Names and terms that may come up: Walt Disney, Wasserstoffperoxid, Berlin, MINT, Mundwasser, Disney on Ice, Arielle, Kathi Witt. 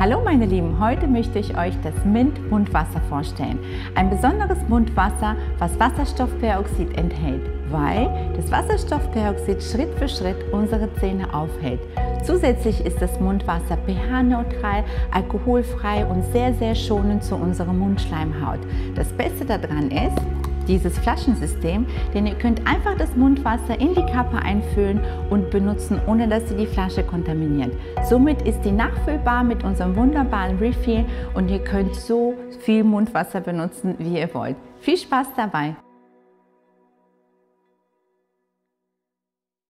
Hallo meine Lieben, heute möchte ich euch das MINT Mundwasser vorstellen. Ein besonderes Mundwasser, was Wasserstoffperoxid enthält, weil das Wasserstoffperoxid Schritt für Schritt unsere Zähne aufhält. Zusätzlich ist das Mundwasser pH-neutral, alkoholfrei und sehr, sehr schonend zu unserer Mundschleimhaut. Das Beste daran ist dieses Flaschensystem, denn ihr könnt einfach das Mundwasser in die Kappe einfüllen und benutzen, ohne dass sie die Flasche kontaminiert. Somit ist die nachfüllbar mit unserem wunderbaren Refill und ihr könnt so viel Mundwasser benutzen, wie ihr wollt. Viel Spaß dabei!